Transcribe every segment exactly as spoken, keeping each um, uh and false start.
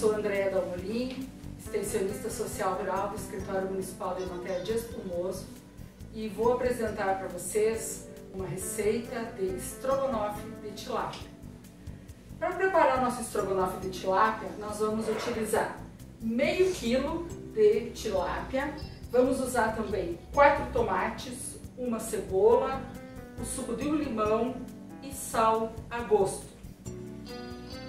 sou Andréa Dal Molin, extensionista social rural do Escritório Municipal de Espumoso, e vou apresentar para vocês uma receita de strogonoff de tilápia. Para preparar nosso strogonoff de tilápia, nós vamos utilizar meio quilo de tilápia, vamos usar também quatro tomates, uma cebola, o suco de um limão e sal a gosto.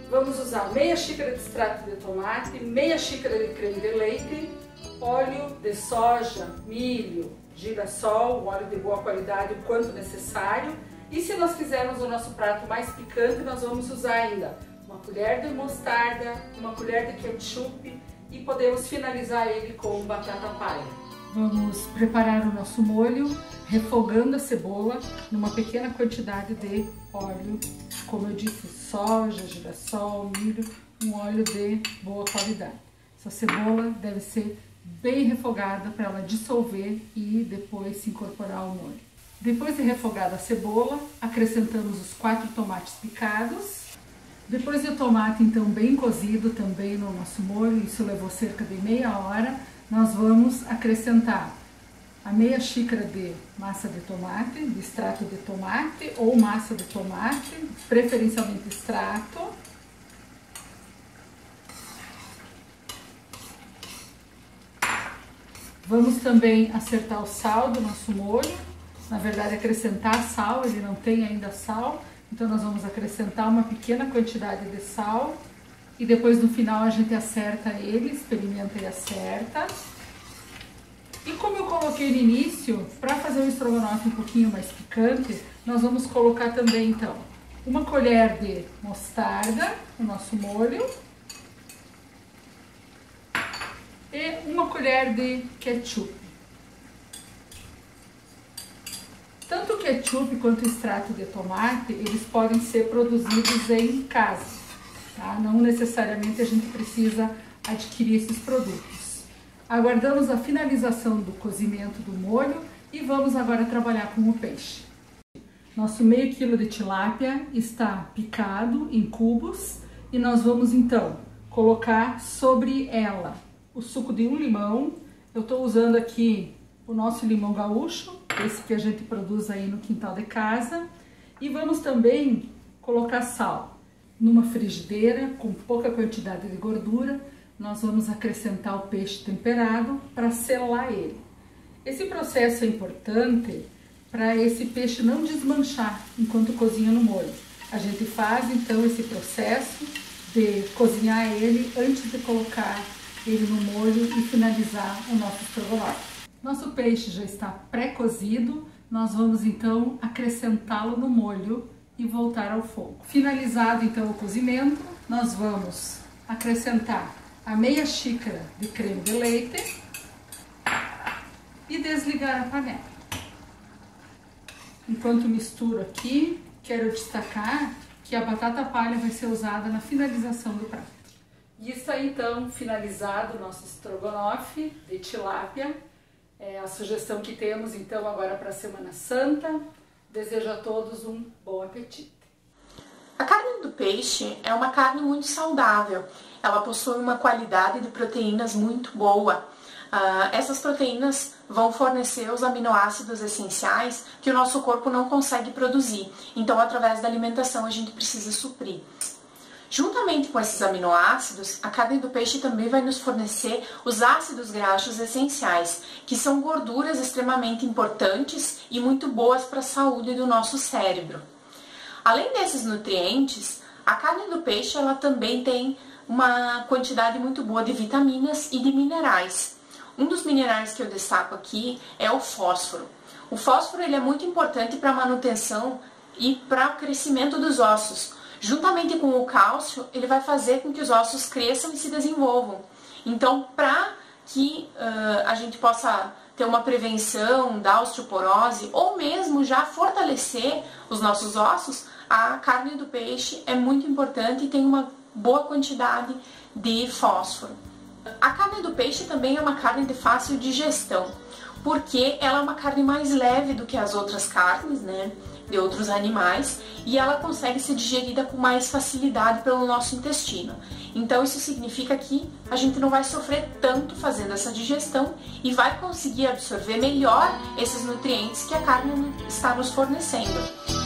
Vamos usar meia xícara de extrato de tomate, meia xícara de creme de leite, óleo de soja, milho, girassol, um óleo de boa qualidade o quanto necessário. E se nós fizermos o nosso prato mais picante, nós vamos usar ainda uma colher de mostarda, uma colher de ketchup e podemos finalizar ele com batata palha. Vamos preparar o nosso molho refogando a cebola numa pequena quantidade de óleo, como eu disse, soja, girassol, milho, um óleo de boa qualidade. Essa cebola deve ser bem refogada para ela dissolver e depois se incorporar ao molho. Depois de refogada a cebola, acrescentamos os quatro tomates picados. Depois do tomate então bem cozido também no nosso molho, isso levou cerca de meia hora, nós vamos acrescentar a meia xícara de massa de tomate, de extrato de tomate ou massa de tomate, preferencialmente extrato. Vamos também acertar o sal do nosso molho, na verdade acrescentar sal, ele não tem ainda sal. Então nós vamos acrescentar uma pequena quantidade de sal e depois no final a gente acerta ele, experimenta e acerta. E como eu coloquei no início, para fazer um strogonoff um pouquinho mais picante, nós vamos colocar também então uma colher de mostarda no nosso molho e uma colher de ketchup. Tanto o ketchup quanto o extrato de tomate, eles podem ser produzidos em casa, tá? Não necessariamente a gente precisa adquirir esses produtos. Aguardamos a finalização do cozimento do molho e vamos agora trabalhar com o peixe. Nosso meio quilo de tilápia está picado em cubos e nós vamos então colocar sobre ela o suco de um limão. Eu estou usando aqui o nosso limão gaúcho, esse que a gente produz aí no quintal de casa, e vamos também colocar sal. Numa frigideira com pouca quantidade de gordura, nós vamos acrescentar o peixe temperado para selar ele. Esse processo é importante para esse peixe não desmanchar enquanto cozinha no molho. A gente faz então esse processo de cozinhar ele antes de colocar ele no molho e finalizar o nosso strogonoff. Nosso peixe já está pré-cozido, nós vamos então acrescentá-lo no molho e voltar ao fogo. Finalizado então o cozimento, nós vamos acrescentar a meia xícara de creme de leite e desligar a panela. Enquanto misturo aqui, quero destacar que a batata palha vai ser usada na finalização do prato. E está então finalizado o nosso strogonoff de tilápia. É a sugestão que temos então agora para a Semana Santa. Desejo a todos um bom apetite. A carne do peixe é uma carne muito saudável. Ela possui uma qualidade de proteínas muito boa. Uh, essas proteínas vão fornecer os aminoácidos essenciais que o nosso corpo não consegue produzir. Então, através da alimentação, a gente precisa suprir. Juntamente com esses aminoácidos, a carne do peixe também vai nos fornecer os ácidos graxos essenciais, que são gorduras extremamente importantes e muito boas para a saúde do nosso cérebro. Além desses nutrientes, a carne do peixe ela também tem uma quantidade muito boa de vitaminas e de minerais. Um dos minerais que eu destaco aqui é o fósforo. O fósforo ele é muito importante para a manutenção e para o crescimento dos ossos. Juntamente com o cálcio, ele vai fazer com que os ossos cresçam e se desenvolvam. Então, para que uh, a gente possa ter uma prevenção da osteoporose ou mesmo já fortalecer os nossos ossos, a carne do peixe é muito importante e tem uma boa quantidade de fósforo. A carne do peixe também é uma carne de fácil digestão, porque ela é uma carne mais leve do que as outras carnes, né? de outros animais e ela consegue ser digerida com mais facilidade pelo nosso intestino. Então isso significa que a gente não vai sofrer tanto fazendo essa digestão e vai conseguir absorver melhor esses nutrientes que a carne está nos fornecendo.